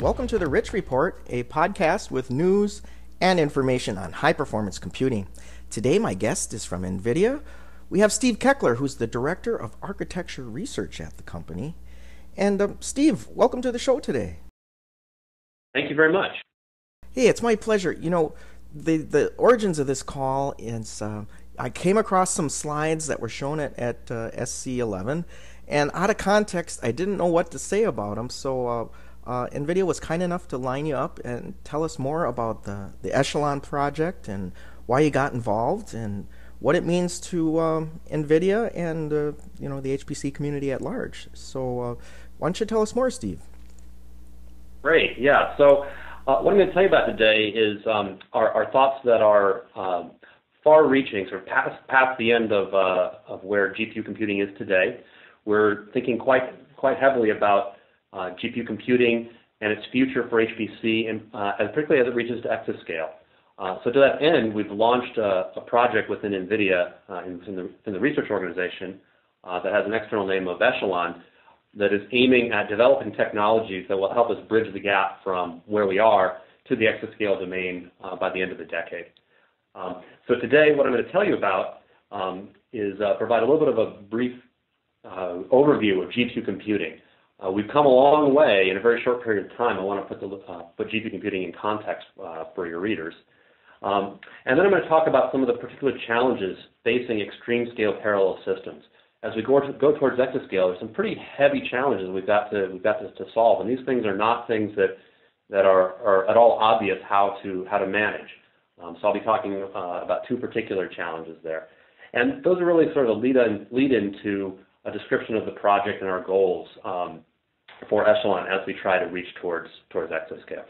Welcome to the Rich Report, a podcast with news and information on high-performance computing. Today, my guest is from NVIDIA. We have Steve Keckler, who's the Director of Architecture Research at the company. And Steve, welcome to the show today. Thank you very much. Hey, it's my pleasure. You know, the origins of this call is I came across some slides that were shown at SC11, and out of context, I didn't know what to say about them, so NVIDIA was kind enough to line you up and tell us more about the Echelon project and why you got involved and what it means to NVIDIA and you know, the HPC community at large. So why don't you tell us more, Steve? Great, yeah. So what I'm going to tell you about today is our thoughts that are far-reaching, sort of past the end of where GPU computing is today. We're thinking quite heavily about GPU computing and its future for HPC, and particularly as it reaches to exascale. So to that end, we've launched a project within NVIDIA, in the research organization, that has an external name of Echelon, that is aiming at developing technologies that will help us bridge the gap from where we are to the exascale domain by the end of the decade. So today, what I'm going to tell you about is provide a little bit of a brief overview of GPU computing. We've come a long way in a very short period of time. I want to put GPU computing in context for your readers. And then I'm going to talk about some of the particular challenges facing extreme scale parallel systems. As we go towards exascale, there's some pretty heavy challenges we've got to solve, and these things are not things that are at all obvious how to manage. So I'll be talking about two particular challenges there, and those are really sort of a lead in to a description of the project and our goals for Echelon as we try to reach towards exascale.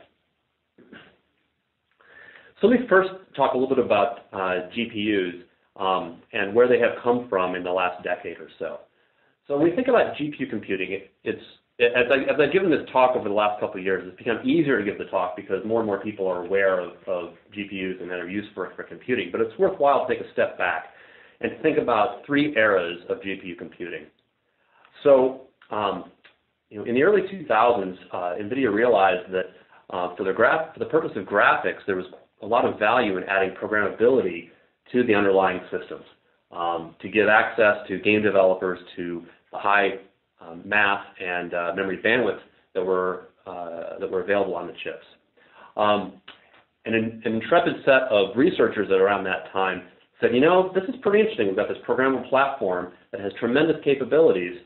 So let me first talk a little bit about GPUs and where they have come from in the last decade or so. So when we think about GPU computing, as I've given this talk over the last couple of years, it's become easier to give the talk because more and more people are aware of GPUs and their use for computing. But it's worthwhile to take a step back and think about three eras of GPU computing. So you know, in the early 2000s, NVIDIA realized that for the purpose of graphics, there was a lot of value in adding programmability to the underlying systems to give access to game developers to the high math and memory bandwidth that were available on the chips. An intrepid set of researchers around that time said, you know, this is pretty interesting. We've got this programmable platform that has tremendous capabilities,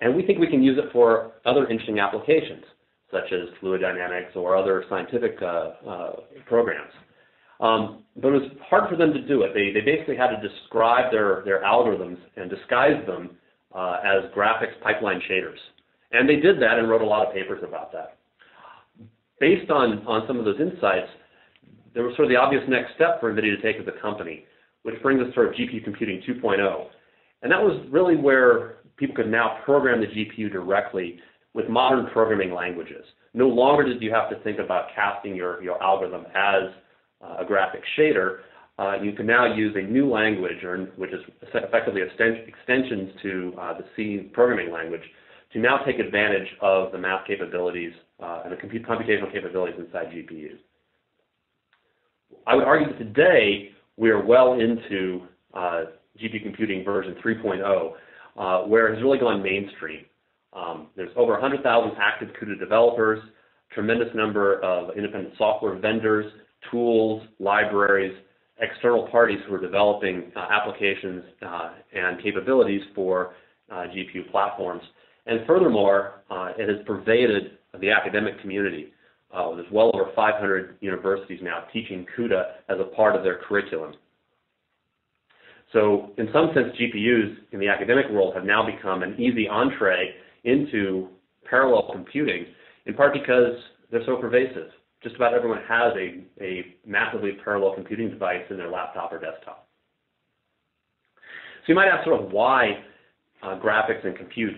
and we think we can use it for other interesting applications, such as fluid dynamics or other scientific programs. But it was hard for them to do it. They basically had to describe their algorithms and disguise them as graphics pipeline shaders. And they did that and wrote a lot of papers about that. Based on some of those insights, there was sort of the obvious next step for NVIDIA to take as a company, which brings us sort of GPU computing 2.0. And that was really where people could now program the GPU directly with modern programming languages. No longer did you have to think about casting your algorithm as a graphic shader. You can now use a new language, which is effectively extensions to the C programming language, to now take advantage of the math capabilities and the computational capabilities inside GPUs. I would argue that today we are well into GPU computing version 3.0, where it has really gone mainstream. There's over 100,000 active CUDA developers, tremendous number of independent software vendors, tools, libraries, external parties who are developing applications and capabilities for GPU platforms. And furthermore, it has pervaded the academic community. There's well over 500 universities now teaching CUDA as a part of their curriculum. So in some sense, GPUs in the academic world have now become an easy entree into parallel computing, in part because they're so pervasive. Just about everyone has a massively parallel computing device in their laptop or desktop. So you might ask sort of why graphics and compute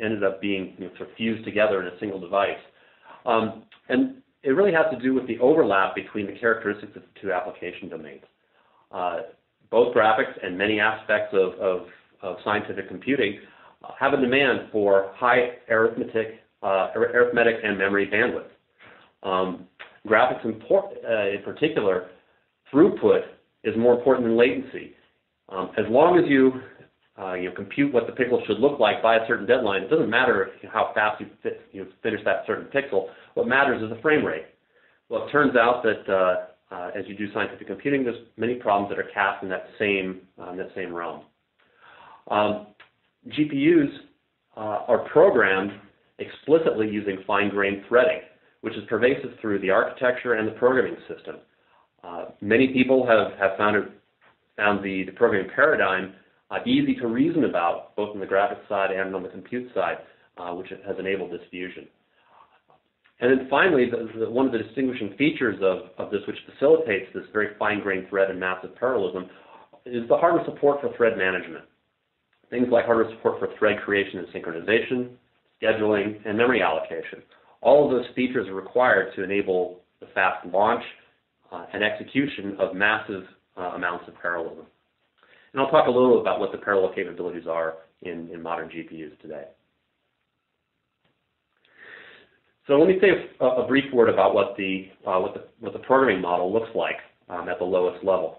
ended up being, you know, sort of fused together in a single device. And it really has to do with the overlap between the characteristics of the two application domains. Both graphics and many aspects of scientific computing have a demand for high arithmetic arithmetic and memory bandwidth. Graphics in particular, throughput is more important than latency. As long as you compute what the pixel should look like by a certain deadline, it doesn't matter how fast you finish that certain pixel. What matters is the frame rate. Well, it turns out that as you do scientific computing, there's many problems that are cast in that same realm. GPUs are programmed explicitly using fine-grained threading, which is pervasive through the architecture and the programming system. Many people have found the programming paradigm easy to reason about, both on the graphics side and on the compute side, which has enabled this fusion. And then finally, one of the distinguishing features of this, which facilitates this very fine-grained thread and massive parallelism, is the hardware support for thread management. Things like hardware support for thread creation and synchronization, scheduling, and memory allocation. All of those features are required to enable the fast launch and execution of massive amounts of parallelism. And I'll talk a little about what the parallel capabilities are in modern GPUs today. So let me say a brief word about what the programming model looks like at the lowest level.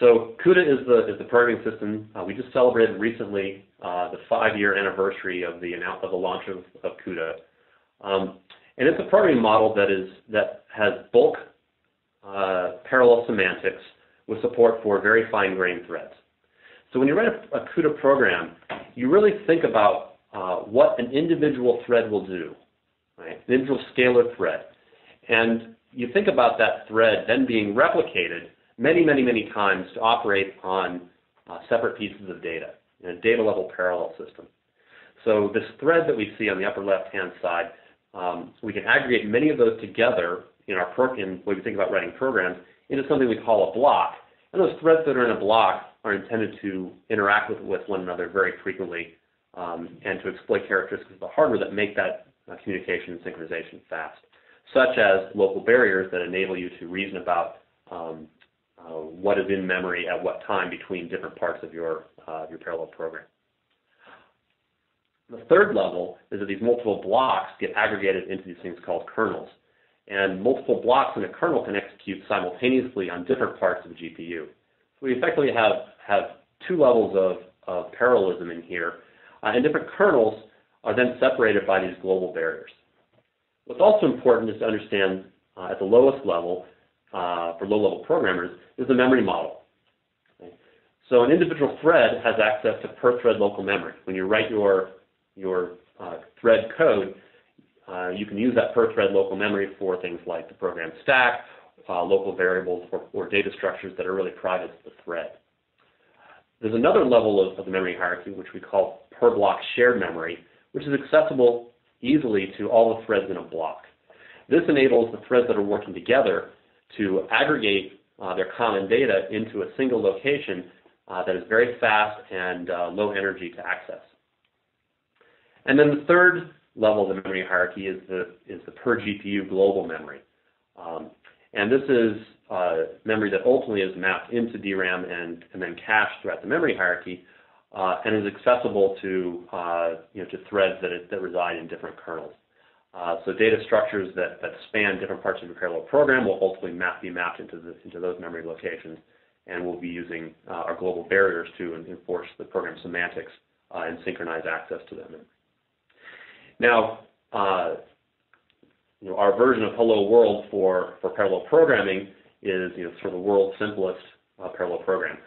So CUDA is the programming system. We just celebrated recently the 5-year anniversary of the launch of CUDA, and it's a programming model that has bulk parallel semantics with support for very fine-grained threads. So when you write a CUDA program, you really think about what an individual thread will do, right? An individual scalar thread, and you think about that thread then being replicated many, many, many times to operate on separate pieces of data in a data-level parallel system. So this thread that we see on the upper left-hand side, we can aggregate many of those together in when we think about writing programs into something we call a block. And those threads that are in a block are intended to interact with one another very frequently and to exploit characteristics of the hardware that make that communication and synchronization fast, such as local barriers that enable you to reason about what is in memory at what time between different parts of your parallel program. The third level is that these multiple blocks get aggregated into these things called kernels. And multiple blocks in a kernel can execute simultaneously on different parts of the GPU. So we effectively have two levels of parallelism in here, and different kernels are then separated by these global barriers. What's also important is to understand at the lowest level, for low-level programmers, is the memory model. Okay. So an individual thread has access to per-thread local memory. When you write your thread code, you can use that per-thread local memory for things like the program stack, local variables, or data structures that are really private to the thread. There's another level of the memory hierarchy, which we call per-block shared memory, which is accessible easily to all the threads in a block. This enables the threads that are working together to aggregate their common data into a single location that is very fast and low energy to access. And then the third level of the memory hierarchy is the per GPU global memory. And this is memory that ultimately is mapped into DRAM and then cached throughout the memory hierarchy and is accessible to to threads that reside in different kernels. So data structures that span different parts of your parallel program will ultimately be mapped into those memory locations, and we'll be using our global barriers to enforce the program semantics and synchronize access to them. Now, our version of Hello World for parallel programming is sort of the world's simplest parallel program.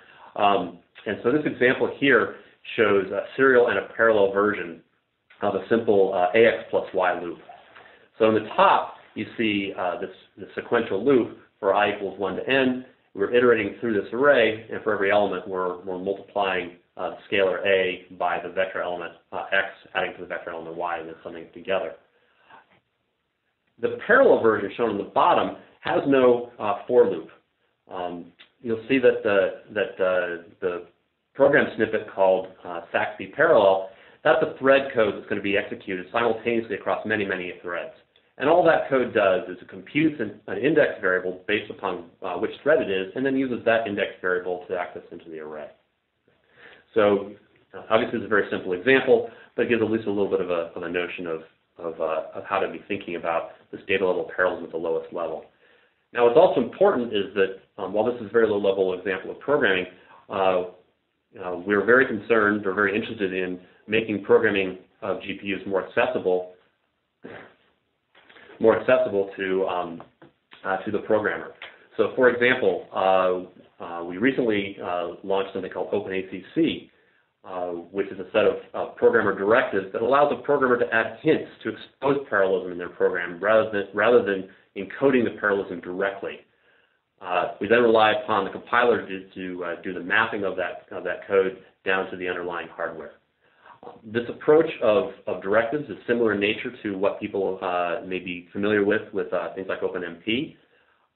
And so this example here shows a serial and a parallel version of a simple AX+Y loop. So on the top, you see this sequential loop for i = 1 to n. We're iterating through this array, and for every element, we're multiplying the scalar a by the vector element x, adding to the vector element y, and then summing it together. The parallel version shown on the bottom has no for loop. You'll see that the program snippet called SACB parallel, that's a thread code that's going to be executed simultaneously across many, many threads. And all that code does is it computes an index variable based upon which thread it is, and then uses that index variable to access into the array. So obviously it's a very simple example, but it gives at least a little bit of a notion of, of how to be thinking about this data level parallelism at the lowest level. Now, what's also important is that while this is a very low-level example of programming, we're very concerned or very interested in making programming of GPUs more accessible to the programmer. So, for example, we recently launched something called OpenACC, which is a set of programmer directives that allows a programmer to add hints to expose parallelism in their program rather than encoding the parallelism directly. We then rely upon the compiler to do the mapping of that code down to the underlying hardware. This approach of directives is similar in nature to what people may be familiar with things like OpenMP,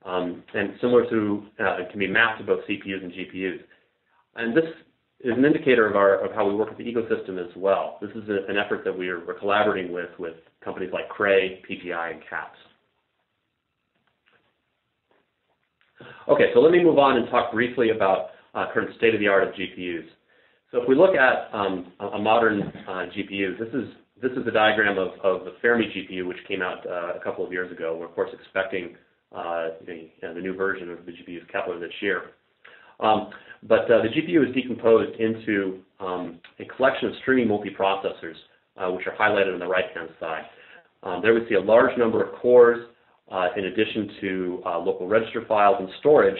and similar to it can be mapped to both CPUs and GPUs. And this is an indicator of how we work with the ecosystem as well. This is an effort that we're collaborating with companies like Cray, PGI, and CAPS. Okay, so let me move on and talk briefly about current state-of-the-art of GPUs. So if we look at a modern GPU, this is a diagram of the Fermi GPU, which came out a couple of years ago. We're of course expecting the new version of the GPU's Kepler this year. But the GPU is decomposed into a collection of stringy multiprocessors, which are highlighted on the right-hand side. There we see a large number of cores, in addition to local register files and storage,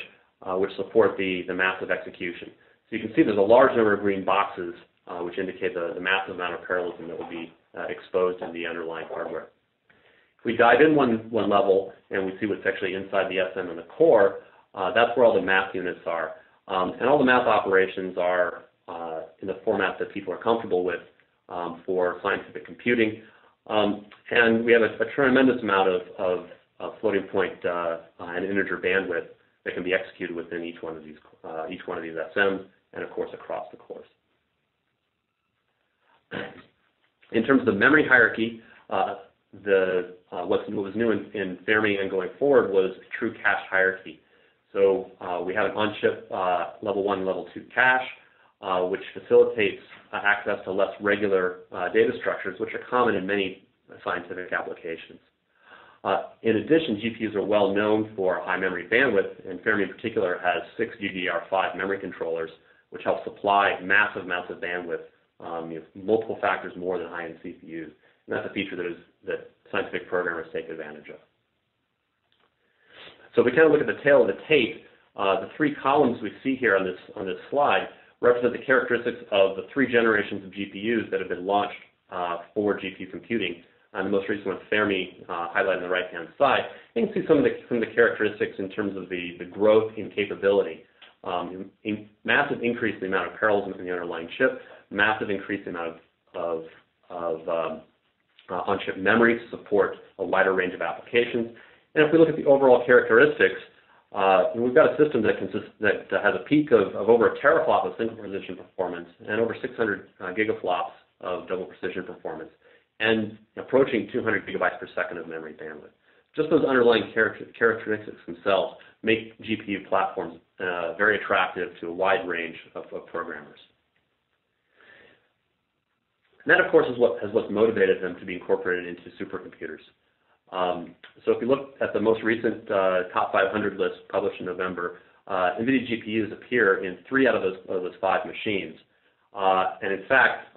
which support the massive execution. So you can see there's a large number of green boxes, which indicate the massive amount of parallelism that will be exposed in the underlying hardware. If we dive in one level and we see what's actually inside the SM and the core, that's where all the math units are. And all the math operations are in the format that people are comfortable with for scientific computing. And we have a tremendous amount of floating point and integer bandwidth that can be executed within each one of these SMs, and of course across the cores. In terms of the memory hierarchy, what was new in Fermi and going forward was a true cache hierarchy. So we have an on-chip level 1 and level 2 cache, which facilitates access to less regular data structures, which are common in many scientific applications. In addition, GPUs are well known for high memory bandwidth, and Fermi in particular has 6 GDDR5 memory controllers, which help supply massive amounts of bandwidth, multiple factors more than high-end CPUs. And that's a feature that scientific programmers take advantage of. So if we kind of look at the tail of the tape, the three columns we see here on this slide represent the characteristics of the three generations of GPUs that have been launched for GPU computing. The most recent one, Fermi, highlighted on the right-hand side. You can see some of the characteristics in terms of the growth in capability. Massive increase in the amount of parallelism in the underlying chip, massive increase in the amount of on-chip memory to support a wider range of applications. And if we look at the overall characteristics, we've got a system that has a peak of over a teraflop of single precision performance and over 600 gigaflops of double precision performance, and approaching 200 gigabytes per second of memory bandwidth. Just those underlying characteristics themselves make GPU platforms very attractive to a wide range of programmers. And that, of course, is what's motivated them to be incorporated into supercomputers. So if you look at the most recent top 500 list published in November, NVIDIA GPUs appear in 3 out of those 5 machines. And in fact,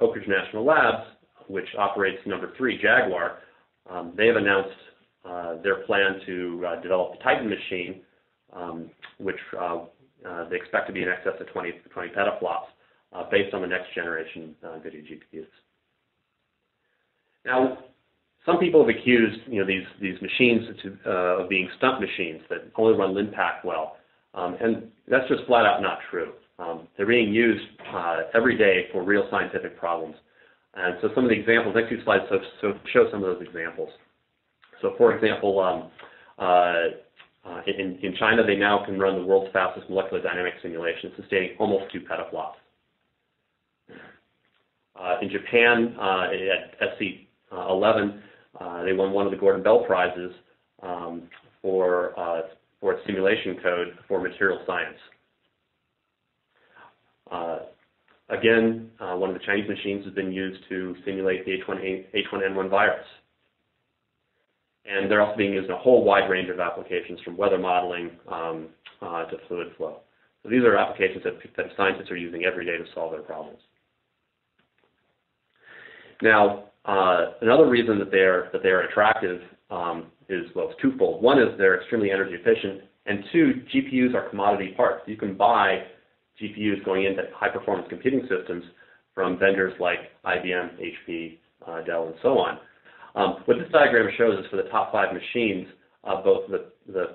Oak Ridge National Labs, which operates number 3, Jaguar, they have announced their plan to develop the Titan machine, which they expect to be in excess of 20 petaflops based on the next generation NVIDIA GPUs. Now, some people have accused these machines of being stump machines that only run LINPACK well, and that's just flat out not true. They're being used every day for real scientific problems. And so some of the examples, next few slides show some of those examples. So for example, in China, they now can run the world's fastest molecular dynamic simulation, sustaining almost 2 petaflops. In Japan, at SC11, they won one of the Gordon Bell Prizes for its simulation code for material science. Again, one of the Chinese machines has been used to simulate the H1N1 virus. And they're also being used in a whole wide range of applications, from weather modeling to fluid flow. So these are applications that scientists are using every day to solve their problems. Now, another reason that they are attractive is, well, it's twofold. One is they're extremely energy efficient, and two, GPUs are commodity parts. You can buy GPUs going into high-performance computing systems from vendors like IBM, HP, Dell, and so on. What this diagram shows is for the top 5 machines, both the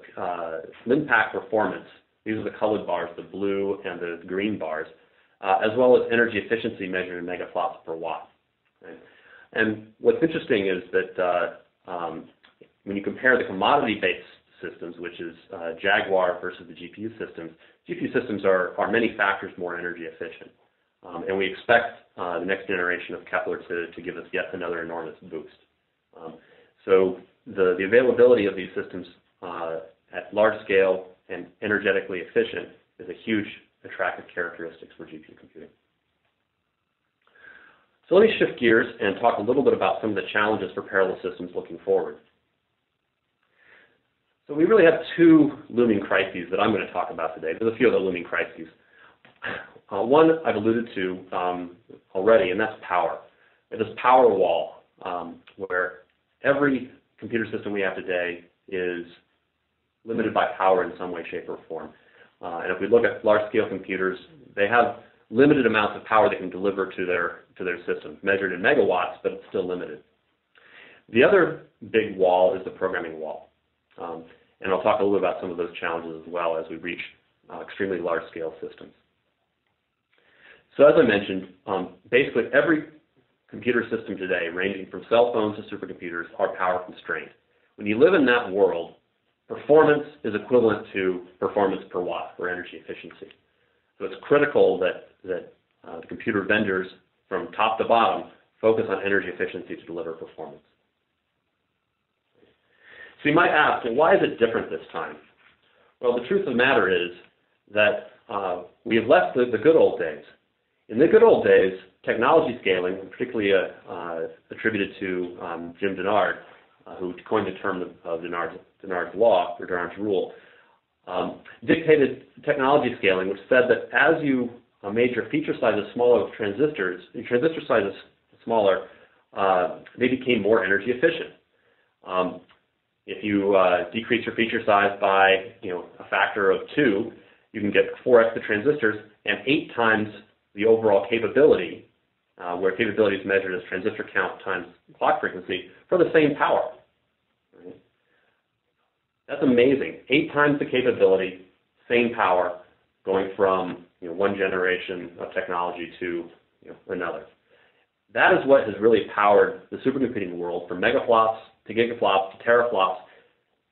LINPACK performance, these are the colored bars, the blue and the green bars, as well as energy efficiency measured in megaflops per watt. Right? And what's interesting is that when you compare the commodity-based systems, which is Jaguar versus the GPU systems are many factors more energy efficient. And we expect the next generation of Kepler to give us yet another enormous boost. So the availability of these systems at large scale and energetically efficient is a huge attractive characteristic for GPU computing. So let me shift gears and talk a little bit about some of the challenges for parallel systems looking forward. So we really have two looming crises that I'm going to talk about today. There's a few other looming crises. One I've alluded to already, and that's power. This power wall, where every computer system we have today is limited by power in some way, shape, or form. And if we look at large-scale computers, they have limited amounts of power they can deliver to their systems, measured in megawatts, but it's still limited. The other big wall is the programming wall. And I'll talk a little bit about some of those challenges as well as we reach extremely large-scale systems. So as I mentioned, basically every computer system today, ranging from cell phones to supercomputers, are power constrained. When you live in that world, performance is equivalent to performance per watt, or energy efficiency. So it's critical that the computer vendors, from top to bottom, focus on energy efficiency to deliver performance. So you might ask, well, why is it different this time? Well, the truth of the matter is that we have left the good old days. In the good old days, technology scaling, particularly attributed to Jim Dennard, who coined the term of Dennard's law, or Dennard's rule, dictated technology scaling, which said that as you made your feature sizes smaller with transistors, your transistor sizes smaller, they became more energy efficient. If you decrease your feature size by a factor of 2, you can get 4x the transistors and 8 times the overall capability, where capability is measured as transistor count times clock frequency, for the same power. Right? That's amazing. 8 times the capability, same power, going from one generation of technology to another. That is what has really powered the supercomputing world, from megaflops to gigaflops to teraflops,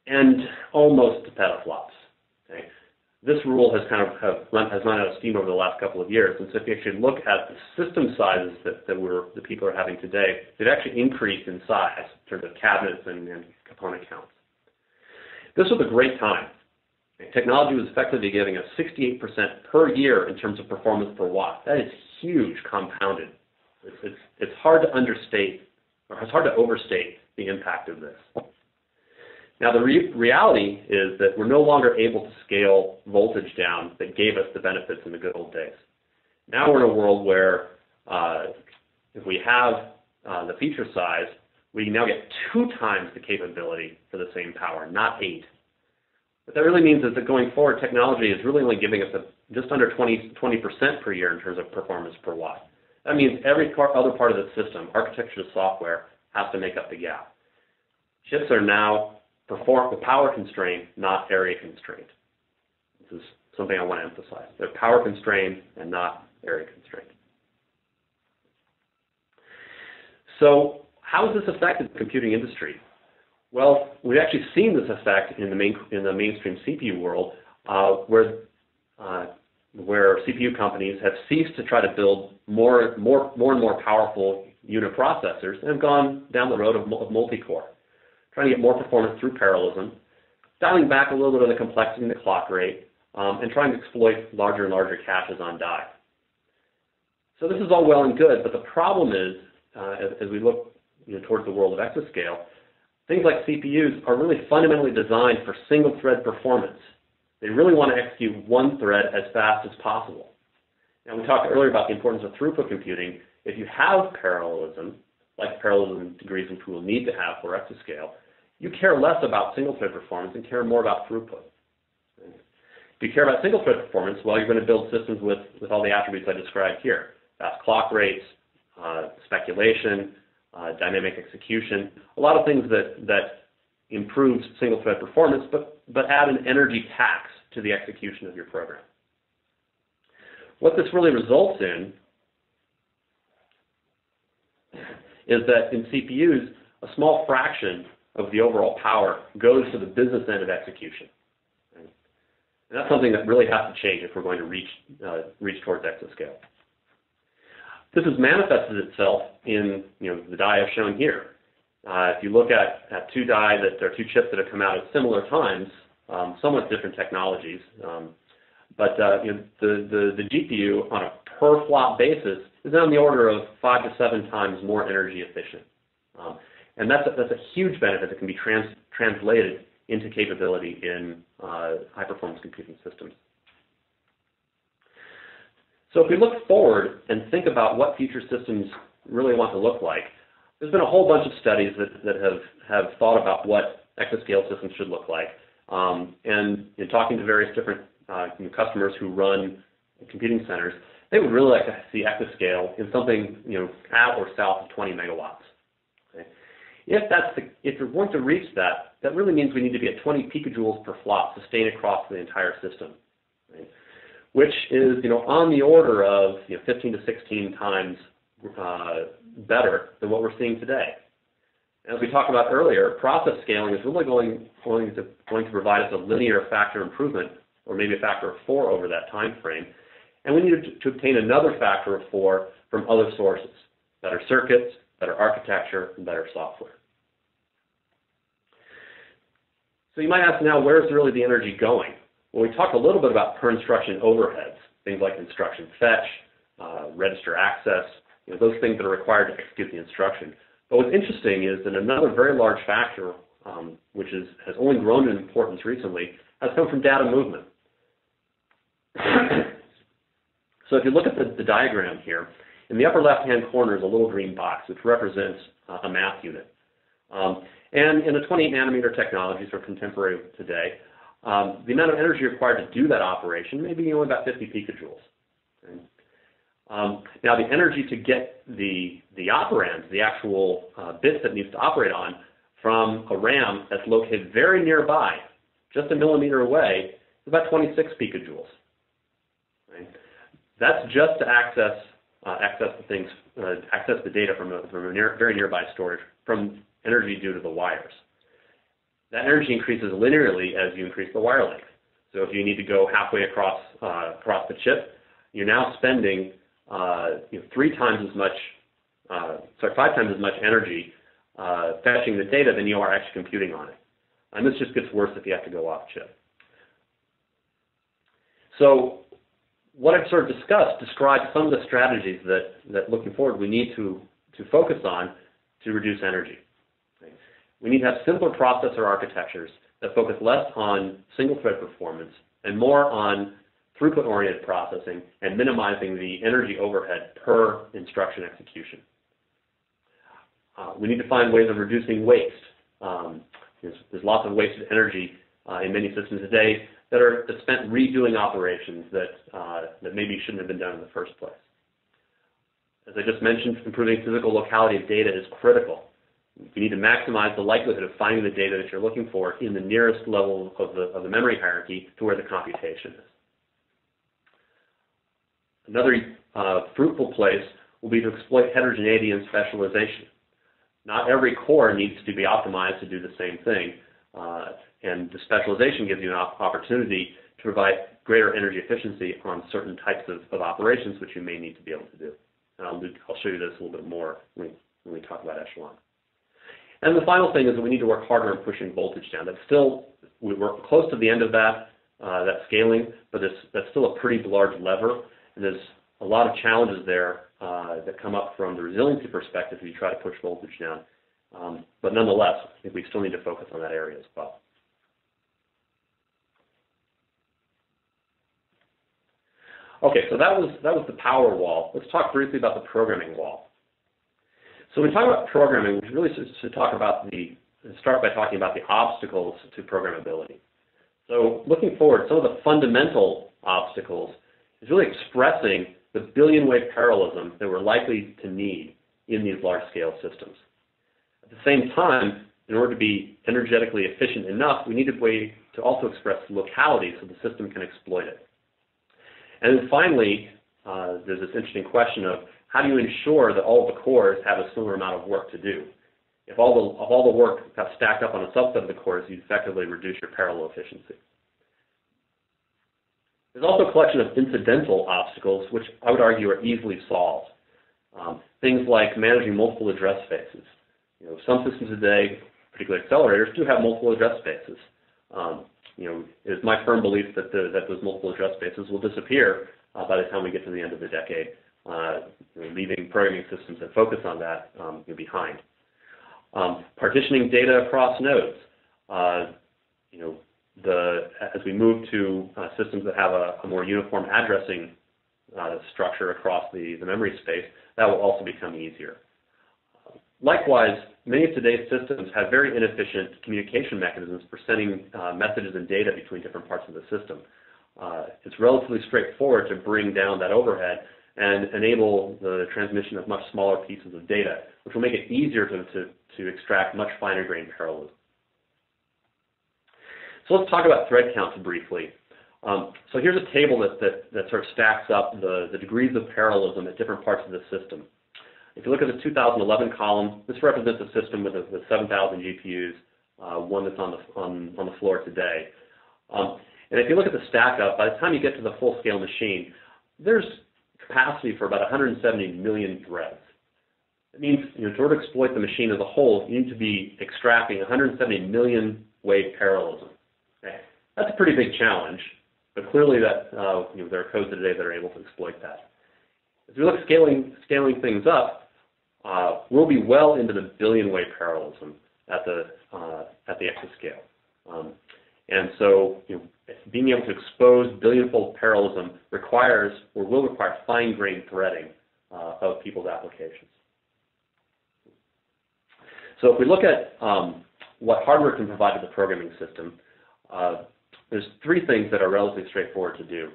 and almost to petaflops. Okay? This rule has kind of run out of steam over the last couple of years, and so if you actually look at the system sizes that people are having today, they've actually increased in size in terms of cabinets and component counts. This was a great time. Technology was effectively giving us 68% per year in terms of performance per watt. That is huge, compounded. It's hard to understate, or it's hard to overstate the impact of this. Now, the reality is that we're no longer able to scale voltage down that gave us the benefits in the good old days. Now we're in a world where if we have the feature size, we now get 2 times the capability for the same power, not 8. What that really means is that going forward, technology is really only giving us just under 20% per year in terms of performance per watt. That means every other part of the system, architecture to software, has to make up the gap. Chips are now power constraint, not area constraint. This is something I want to emphasize. They're power constrained and not area constrained. So how has this affected the computing industry? Well, we've actually seen this effect in the mainstream CPU world, where CPU companies have ceased to try to build more and more powerful unit processors and have gone down the road of multi-core, trying to get more performance through parallelism, dialing back a little bit on the complexity and the clock rate, and trying to exploit larger and larger caches on die. So this is all well and good, but the problem is, as we look towards the world of exascale, things like CPUs are really fundamentally designed for single-thread performance. They really want to execute one thread as fast as possible. Now, we talked earlier about the importance of throughput computing. If you have parallelism, like parallelism degrees which we will need to have for exascale, you care less about single-thread performance and care more about throughput. If you care about single-thread performance, well, you're going to build systems with all the attributes I described here. Fast clock rates, speculation, dynamic execution, a lot of things that improves single-thread performance, but add an energy tax to the execution of your program. What this really results in is that in CPUs, a small fraction of the overall power goes to the business end of execution. And that's something that really has to change if we're going to reach towards exascale. This has manifested itself in the die I've shown here. If you look at two chips that have come out at similar times, somewhat different technologies, the GPU on a per flop basis is on the order of 5 to 7 times more energy efficient. And that's a huge benefit that can be translated into capability in high-performance computing systems. So if we look forward and think about what future systems really want to look like, there's been a whole bunch of studies that have thought about what exascale systems should look like. And in talking to various different customers who run computing centers, they would really like to see exascale in something at or south of 20 megawatts. Okay? If we want to reach that, that really means we need to be at 20 picojoules per flop sustained across the entire system, right? Which is on the order of 15 to 16 times better than what we're seeing today. As we talked about earlier, process scaling is really going to provide us a linear factor improvement, or maybe a factor of 4 over that time frame. And we need to obtain another factor of 4 from other sources: better circuits, better architecture, and better software. So you might ask now, where's really the energy going? Well, we talked a little bit about per-instruction overheads, things like instruction fetch, register access, those things that are required to execute the instruction. But what's interesting is that another very large factor, which has only grown in importance recently, has come from data movement. So if you look at the diagram here, in the upper left-hand corner is a little green box, which represents a math unit. And in the 28-nanometer technologies are contemporary with today, the amount of energy required to do that operation may be only about 50 picojoules. Okay. Now, the energy to get the operands, the actual bit that needs to operate on, from a RAM that's located very nearby, just a millimeter away, is about 26 picojoules. Okay. That's just to access the data from a very nearby storage, from energy due to the wires. That energy increases linearly as you increase the wire length. So if you need to go halfway across the chip, you're now spending 5 times as much energy fetching the data than you are actually computing on it. And this just gets worse if you have to go off chip. So what I've sort of discussed describes some of the strategies that looking forward we need to focus on to reduce energy. We need to have simpler processor architectures that focus less on single-thread performance and more on throughput-oriented processing and minimizing the energy overhead per instruction execution. We need to find ways of reducing waste. There's lots of wasted energy in many systems today that's spent redoing operations that maybe shouldn't have been done in the first place. As I just mentioned, improving physical locality of data is critical. You need to maximize the likelihood of finding the data that you're looking for in the nearest level of the memory hierarchy to where the computation is. Another fruitful place will be to exploit heterogeneity and specialization. Not every core needs to be optimized to do the same thing, and the specialization gives you an opportunity to provide greater energy efficiency on certain types of operations which you may need to be able to do. And I'll show you this a little bit more when we talk about Echelon. And the final thing is that we need to work harder on pushing voltage down. We're close to the end of that scaling, but that's still a pretty large lever. And there's a lot of challenges there that come up from the resiliency perspective if you try to push voltage down. But nonetheless, I think we still need to focus on that area as well. Okay, so that was the power wall. Let's talk briefly about the programming wall. So when we talk about programming, we really should start by talking about the obstacles to programmability. So looking forward, some of the fundamental obstacles is really expressing the billion-way parallelism that we're likely to need in these large-scale systems. At the same time, in order to be energetically efficient enough, we need a way to also express locality so the system can exploit it. And then finally, there's this interesting question of how do you ensure that all the cores have a similar amount of work to do? If all the work got stacked up on a subset of the cores, you'd effectively reduce your parallel efficiency. There's also a collection of incidental obstacles, which I would argue are easily solved. Things like managing multiple address spaces. You know, some systems today, particularly accelerators, do have multiple address spaces. You know, it is my firm belief that those multiple address spaces will disappear by the time we get to the end of the decade, leaving programming systems that focus on that behind. Partitioning data across nodes. As we move to systems that have a more uniform addressing structure across the memory space, that will also become easier. Likewise, many of today's systems have very inefficient communication mechanisms for sending messages and data between different parts of the system. It's relatively straightforward to bring down that overhead and enable the transmission of much smaller pieces of data, which will make it easier to extract much finer-grained parallelism. So let's talk about thread counts briefly. So here's a table that sort of stacks up the degrees of parallelism at different parts of the system. If you look at the 2011 column, this represents a system with the 7,000 GPUs, one that's on the floor today. And if you look at the stack up, by the time you get to the full-scale machine, there's capacity for about 170 million threads. It means, you know, in order to exploit the machine as a whole, you need to be extracting 170 million way parallelism. Okay. That's a pretty big challenge, but clearly that there are codes today that are able to exploit that. As we look at scaling things up, we'll be well into the billion-way parallelism at the exascale, and so being able to expose billion-fold parallelism requires or will require fine-grained threading of people's applications. So if we look at what hardware can provide to the programming system, there's three things that are relatively straightforward to do.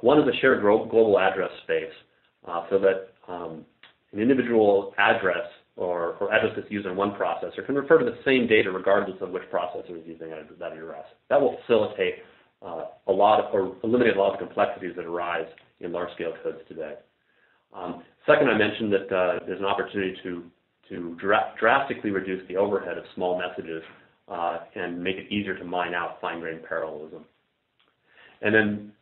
One is a shared global address space, so that an individual address or address that's used in one processor can refer to the same data regardless of which processor is using that address. That will facilitate eliminate a lot of complexities that arise in large-scale codes today. Second, I mentioned that there's an opportunity to drastically reduce the overhead of small messages and make it easier to mine out fine-grained parallelism. And then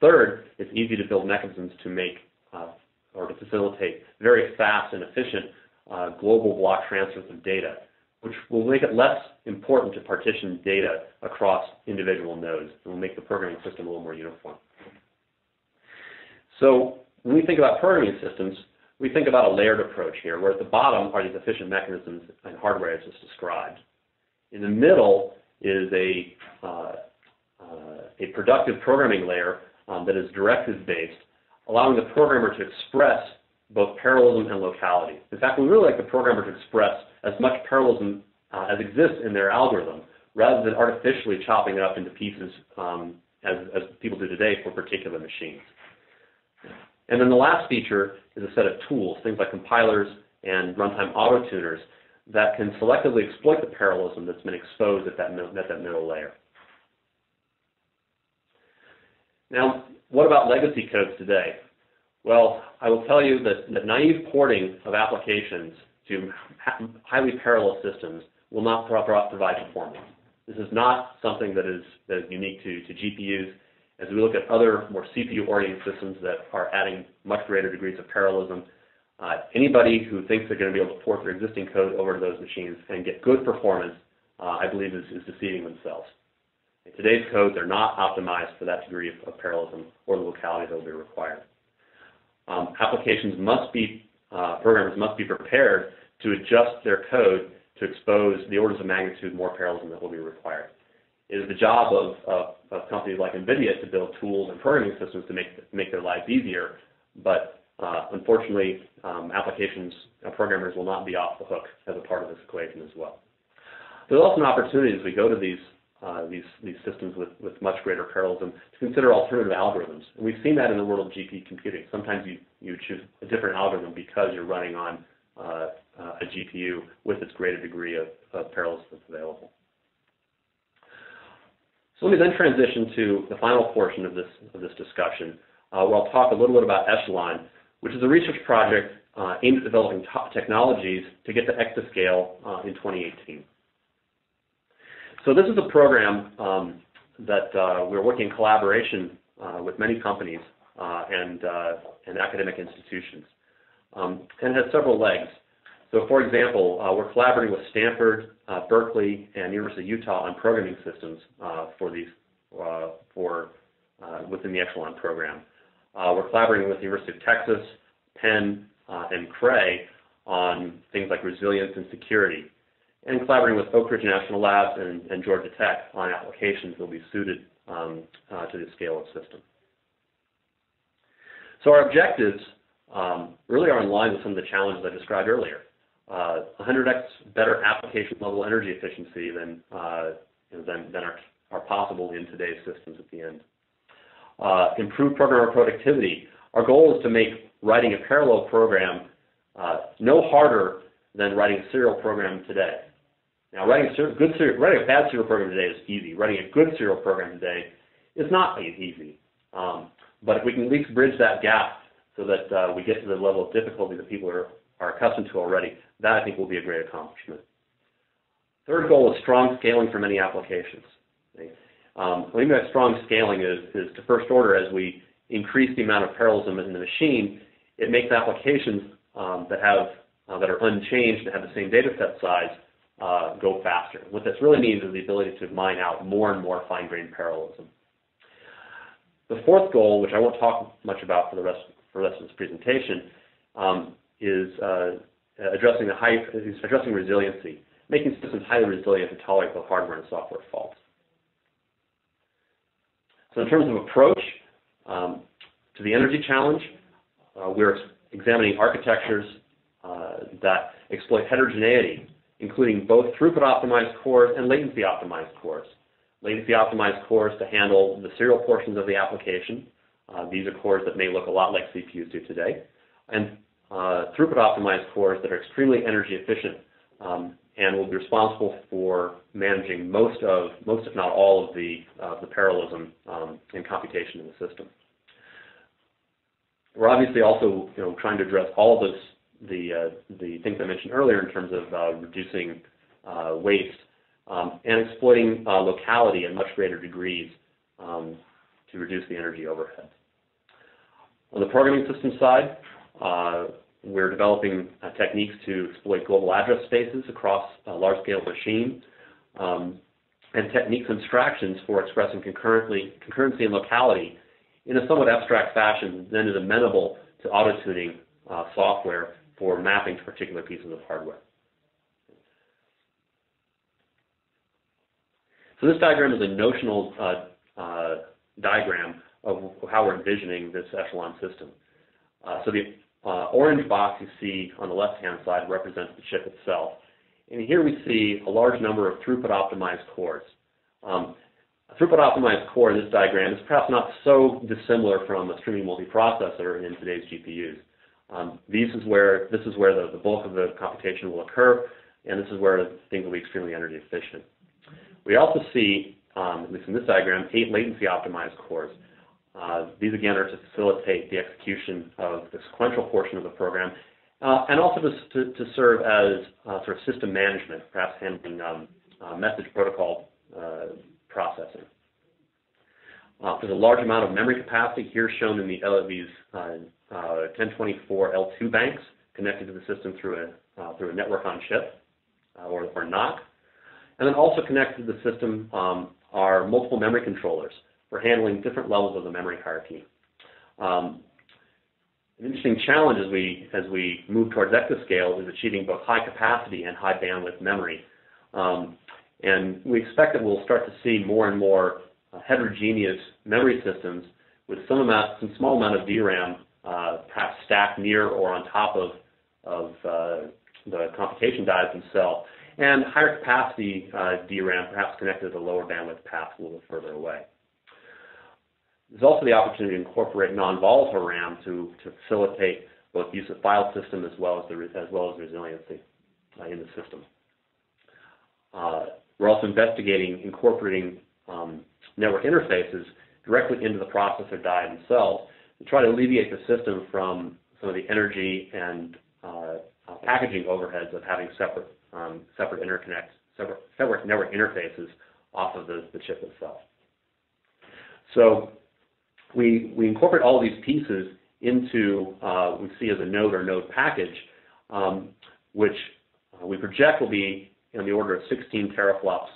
third, it's easy to build mechanisms to make or to facilitate very fast and efficient global block transfers of data, which will make it less important to partition data across individual nodes and will make the programming system a little more uniform. So when we think about programming systems, we think about a layered approach here, where at the bottom are these efficient mechanisms and hardware as just described. In the middle is a productive programming layer that is directive-based, allowing the programmer to express both parallelism and locality. In fact, we really like the programmer to express as much parallelism as exists in their algorithm, rather than artificially chopping it up into pieces as people do today for particular machines. And then the last feature is a set of tools, things like compilers and runtime auto-tuners, that can selectively exploit the parallelism that's been exposed at that middle layer. Now, what about legacy codes today? Well, I will tell you that naive porting of applications to highly parallel systems will not provide performance. This is not something that is unique to GPUs. As we look at other more CPU-oriented systems that are adding much greater degrees of parallelism, anybody who thinks they're going to be able to port their existing code over to those machines and get good performance, I believe is deceiving themselves. And today's codes are not optimized for that degree of parallelism or the locality that will be required. Programmers must be prepared to adjust their code to expose the orders of magnitude more parallelism that will be required. It is the job of companies like NVIDIA to build tools and programming systems to make their lives easier, but unfortunately, programmers will not be off the hook as a part of this equation as well. There's also an opportunity as we go to these systems with much greater parallelism to consider alternative algorithms. And we've seen that in the world of GPU computing. Sometimes you choose a different algorithm because you're running on a GPU with its greater degree of parallelism that's available. So let me then transition to the final portion of this discussion, where I'll talk a little bit about Echelon, which is a research project aimed at developing top technologies to get to exascale in 2018. So this is a program that we're working in collaboration with many companies and academic institutions, and it has several legs. So for example, we're collaborating with Stanford, Berkeley, and University of Utah on programming systems within the Echelon program. We're collaborating with the University of Texas, Penn, and Cray on things like resilience and security, and collaborating with Oak Ridge National Labs and Georgia Tech on applications that will be suited to the scale of system. So our objectives really are in line with some of the challenges I described earlier. 100x better application level energy efficiency than are possible in today's systems at the end. Improved programmer productivity. Our goal is to make writing a parallel program no harder than writing a serial program today. Now, writing a bad serial program today is easy. Writing a good serial program today is not easy. But if we can at least bridge that gap so that we get to the level of difficulty that people are accustomed to already, that I think will be a great accomplishment. Third goal is strong scaling for many applications. Okay? What I mean by strong scaling is to first order, as we increase the amount of parallelism in the machine, it makes applications that are unchanged and have the same data set size go faster. What this really means is the ability to mine out more and more fine-grained parallelism. The fourth goal, which I won't talk much about for the rest of this presentation, is addressing resiliency, making systems highly resilient to tolerate both hardware and software faults. So in terms of approach to the energy challenge, we're examining architectures that exploit heterogeneity, including both throughput-optimized cores and latency-optimized cores. Latency-optimized cores to handle the serial portions of the application. These are cores that may look a lot like CPUs do today. And throughput-optimized cores that are extremely energy efficient and will be responsible for managing most if not all of the parallelism and computation in the system. We're obviously also trying to address all of the things I mentioned earlier in terms of reducing waste and exploiting locality in much greater degrees to reduce the energy overhead. On the programming system side, we're developing techniques to exploit global address spaces across a large-scale machine, and techniques and abstractions for expressing concurrency and locality in a somewhat abstract fashion that is amenable to auto-tuning software for mapping to particular pieces of hardware. So this diagram is a notional diagram of how we're envisioning this Echelon system. So the orange box you see on the left-hand side represents the chip itself. And here we see a large number of throughput-optimized cores. A throughput-optimized core in this diagram is perhaps not so dissimilar from a streaming multiprocessor in today's GPUs. This is where the bulk of the computation will occur, and this is where things will be extremely energy efficient. We also see, at least in this diagram, 8 latency-optimized cores. These, again, are to facilitate the execution of the sequential portion of the program, and also to serve as sort of system management, perhaps handling message protocol processing. There's a large amount of memory capacity here shown in these 1024 L2 banks connected to the system through a network on chip, or NOC. And then also connected to the system are multiple memory controllers for handling different levels of the memory hierarchy. An interesting challenge as we move towards exascale is achieving both high capacity and high bandwidth memory. And we expect that we'll start to see more and more heterogeneous memory systems with some small amount of DRAM perhaps stacked near or on top of the computation dies themselves, and higher capacity DRAM perhaps connected to lower bandwidth paths a little bit further away. There's also the opportunity to incorporate non-volatile RAM to facilitate both use of file system as well as resiliency in the system. We're also investigating incorporating network interfaces directly into the processor die themselves to try to alleviate the system from some of the energy and packaging overheads of having separate network interfaces off of the chip itself. So we incorporate all these pieces into what we see as a node or node package, which we project will be in the order of 16 teraflops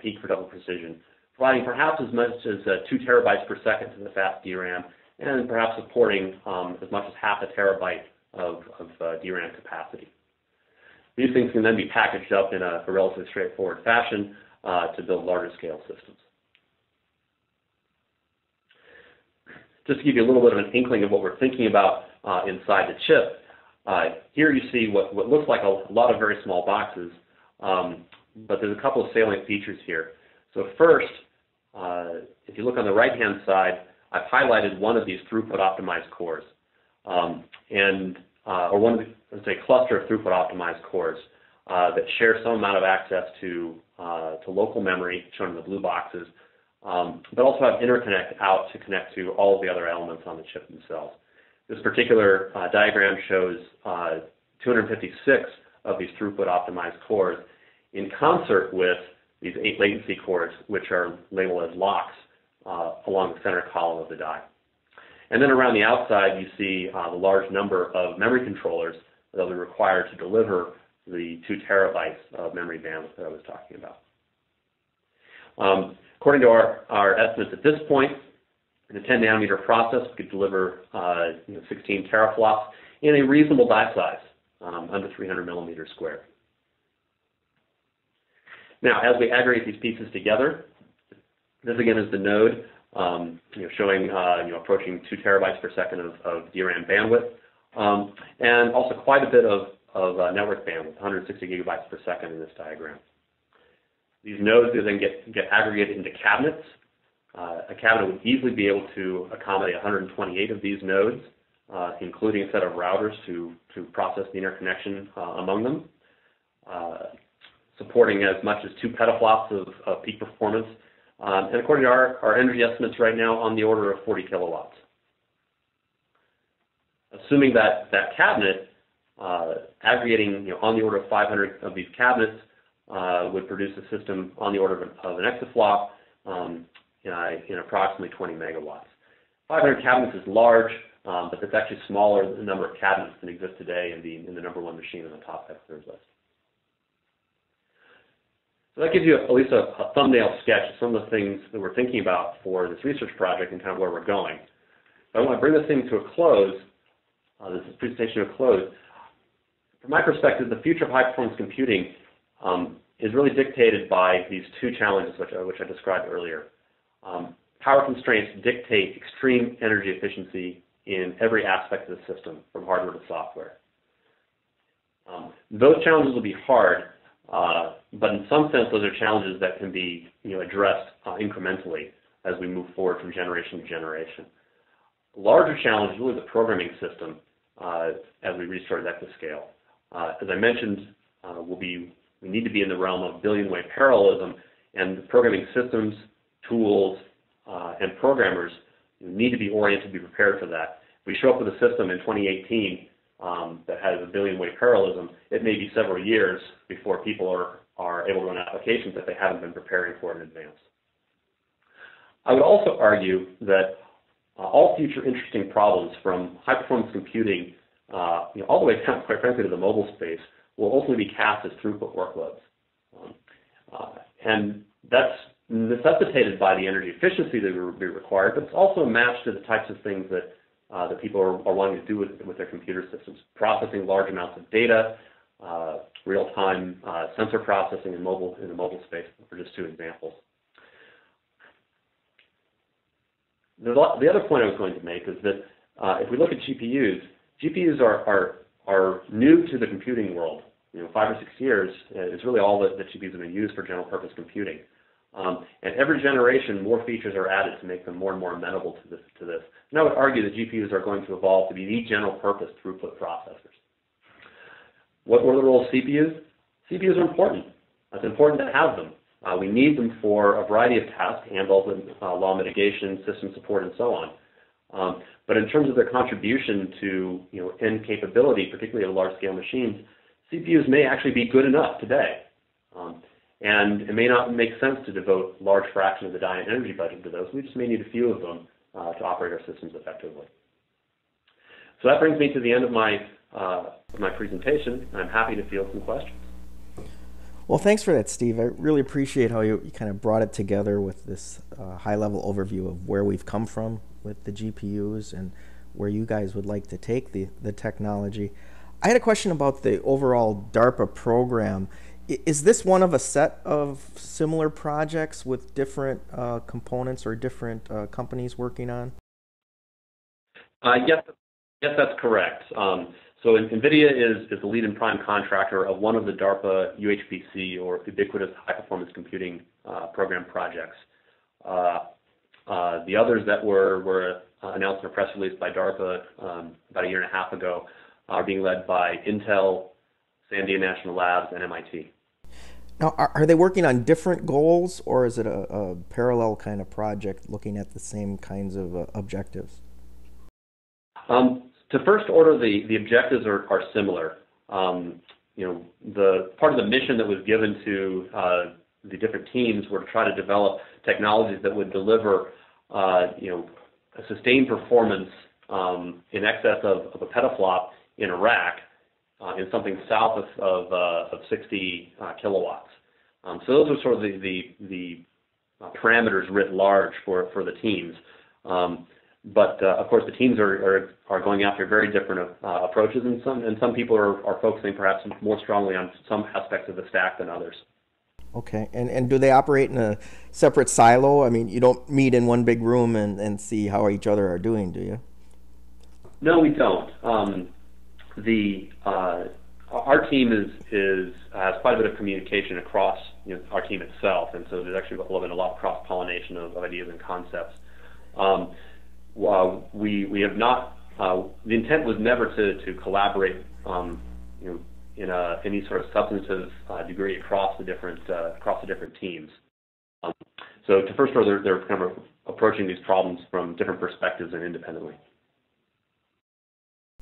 peak for double precision, providing perhaps as much as 2 terabytes per second to the fast DRAM, and perhaps supporting as much as half a terabyte of DRAM capacity. These things can then be packaged up in a relatively straightforward fashion to build larger scale systems. Just to give you a little bit of an inkling of what we're thinking about inside the chip, here you see what looks like a lot of very small boxes, but there's a couple of salient features here. So first, if you look on the right-hand side, I've highlighted one of these throughput-optimized cores, or one of the, let's say, cluster of throughput-optimized cores that share some amount of access to local memory, shown in the blue boxes, but also have interconnect out to connect to all of the other elements on the chip themselves. This particular diagram shows 256 of these throughput-optimized cores in concert with these 8 latency cores, which are labeled as locks along the center column of the die. And then around the outside, you see the large number of memory controllers that will be required to deliver the 2 terabytes of memory bandwidth that I was talking about. According to our estimates at this point, in a 10 nanometer process, we could deliver 16 teraflops in a reasonable die size, under 300 millimeters squared. Now, as we aggregate these pieces together, this again is the node, showing approaching 2 terabytes per second of DRAM bandwidth, and also quite a bit of network bandwidth, 160 gigabytes per second in this diagram. These nodes then get aggregated into cabinets. A cabinet would easily be able to accommodate 128 of these nodes, including a set of routers to process the interconnection among them, supporting as much as 2 petaflops of peak performance, and according to our energy estimates right now, on the order of 40 kilowatts. Assuming that cabinet, aggregating on the order of 500 of these cabinets would produce a system on the order of an exaflop in approximately 20 megawatts. 500 cabinets is large, but that's actually smaller than the number of cabinets that exist today in the #1 machine on the top experts list. So that gives you at least a thumbnail sketch of some of the things that we're thinking about for this research project and kind of where we're going. But I want to bring this thing to a close, this presentation to a close. From my perspective, the future of high-performance computing is really dictated by these two challenges which I described earlier. Power constraints dictate extreme energy efficiency in every aspect of the system, from hardware to software. Those challenges will be hard, but in some sense, those are challenges that can be addressed incrementally as we move forward from generation to generation. The larger challenge is really the programming system as we reach towards exascale. As I mentioned, we need to be in the realm of billion-way parallelism, and the programming systems, tools, and programmers need to be oriented to be prepared for that. If we show up with a system in 2018 that has a billion-way parallelism, it may be several years before people are able to run applications that they haven't been preparing for in advance. I would also argue that all future interesting problems, from high-performance computing all the way down, quite frankly, to the mobile space, will ultimately be cast as throughput workloads. And that's necessitated by the energy efficiency that will be required, but it's also a match to the types of things that that people are wanting to do with their computer systems, processing large amounts of data, real-time sensor processing in the mobile space are just two examples. The other point I was going to make is that if we look at GPUs, GPUs are new to the computing world. You know, 5 or 6 years is really all that GPUs have been used for general purpose computing. And every generation, more features are added to make them more and more amenable to this. And I would argue that GPUs are going to evolve to be the general purpose throughput processors. What were the role of CPUs? CPUs are important. It's important to have them. We need them for a variety of tasks, and law mitigation, system support, and so on. But in terms of their contribution to end capability, particularly of large-scale machines, CPUs may actually be good enough today. And it may not make sense to devote a large fraction of the giant energy budget to those. We just may need a few of them to operate our systems effectively. So that brings me to the end of my presentation. I'm happy to field some questions. Well, thanks for that, Steve. I really appreciate how you kind of brought it together with this high-level overview of where we've come from with the GPUs and where you guys would like to take the technology. I had a question about the overall DARPA program. Is this one of a set of similar projects with different components or different companies working on? Yes, that's correct. So NVIDIA is the lead and prime contractor of one of the DARPA UHPC, or Ubiquitous High Performance Computing Program projects. The others that were announced in a press release by DARPA about 1.5 years ago are being led by Intel, Sandia National Labs, and MIT. Now, are they working on different goals, or is it a parallel kind of project looking at the same kinds of objectives? To first order, the objectives are similar. The part of the mission that was given to the different teams were to try to develop technologies that would deliver a sustained performance in excess of a petaflop in a rack in something south of 60 kilowatts. So those are sort of the parameters writ large for the teams. But of course, the teams are going after very different approaches, and some people are focusing perhaps more strongly on some aspects of the stack than others. Okay, and do they operate in a separate silo? I mean, you don't meet in one big room and see how each other are doing, do you? No, we don't. Our team has quite a bit of communication across our team itself, and so there's actually a lot of cross-pollination of ideas and concepts. We have not. The intent was never to collaborate, in any sort of substantive degree across the different teams. So to first order, they're kind of approaching these problems from different perspectives and independently.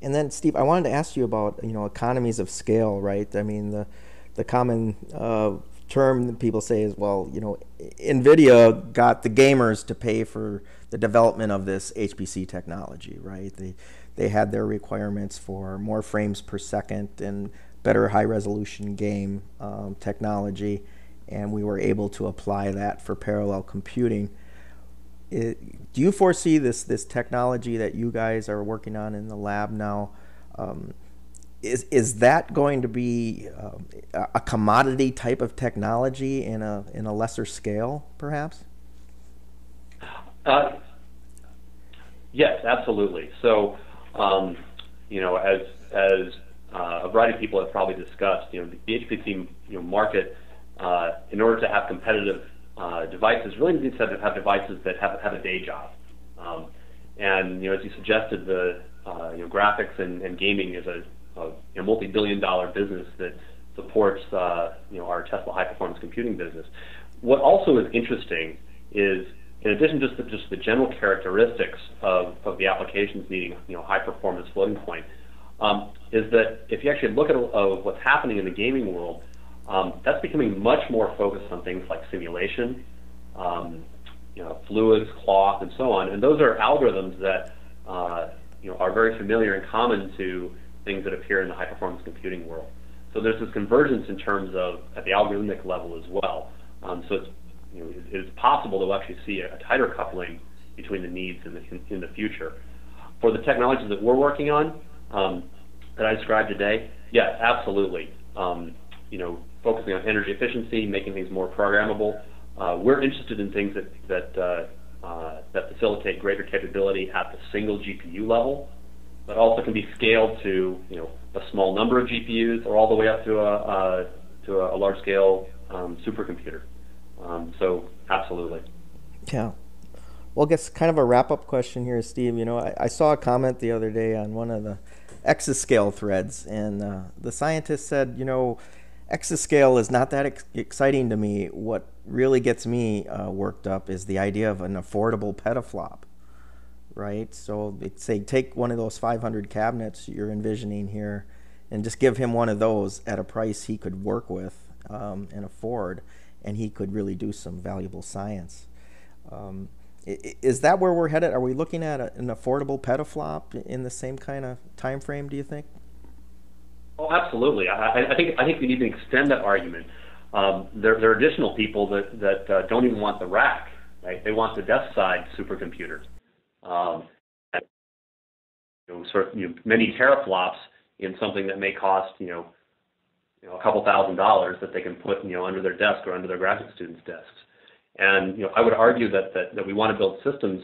And then, Steve, I wanted to ask you about economies of scale, right? I mean, the common term that people say is, well, NVIDIA got the gamers to pay for the development of this HPC technology, right? They had their requirements for more frames per second and better high-resolution game technology, and we were able to apply that for parallel computing. Do you foresee this technology that you guys are working on in the lab now? Is that going to be a commodity type of technology in a lesser scale, perhaps? Yes, absolutely. So, as a variety of people have probably discussed, the HPC market, in order to have competitive devices, really needs to have devices that have a day job. And as you suggested, the graphics and gaming is a multi-billion-dollar business that supports our Tesla high-performance computing business. What also is interesting is, in addition to just the general characteristics of the applications needing high-performance floating point, is that if you actually look at what's happening in the gaming world, that's becoming much more focused on things like simulation, fluids, cloth, and so on. And those are algorithms that are very familiar and common to things that appear in the high-performance computing world. So there's this convergence in terms of at the algorithmic level as well. So it's possible to actually see a tighter coupling between the needs in the future. for the technologies that we're working on that I described today, yeah, absolutely. You know, focusing on energy efficiency, making things more programmable. We're interested in things that facilitate greater capability at the single GPU level, but also can be scaled to, you know, a small number of GPUs or all the way up to a large scale supercomputer. So absolutely. Yeah. Well, I guess kind of a wrap-up question here, Steve. You know, I saw a comment the other day on one of the Exascale threads, and the scientist said, you know, Exascale is not that exciting to me. What really gets me worked up is the idea of an affordable petaflop, right? So say take one of those 500 cabinets you're envisioning here and just give him one of those at a price he could work with and afford, and he could really do some valuable science. Is that where we're headed? Are we looking at an affordable petaflop in the same kind of time frame, do you think? Oh, absolutely. I think we need to extend that argument. There are additional people that don't even want the rack, right? They want the desk side supercomputer. And, you know, many teraflops in something that may cost, a couple $1,000s that they can put, under their desk or under their graduate students' desks. And I would argue that we want to build systems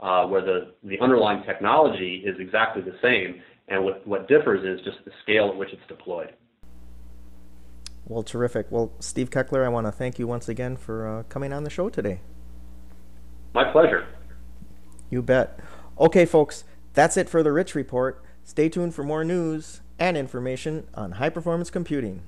where the underlying technology is exactly the same, and what differs is just the scale at which it's deployed. Well, terrific. Well, Steve Keckler, I want to thank you once again for coming on the show today. My pleasure. You bet. Okay, folks, that's it for the Rich Report. Stay tuned for more news and information on high-performance computing.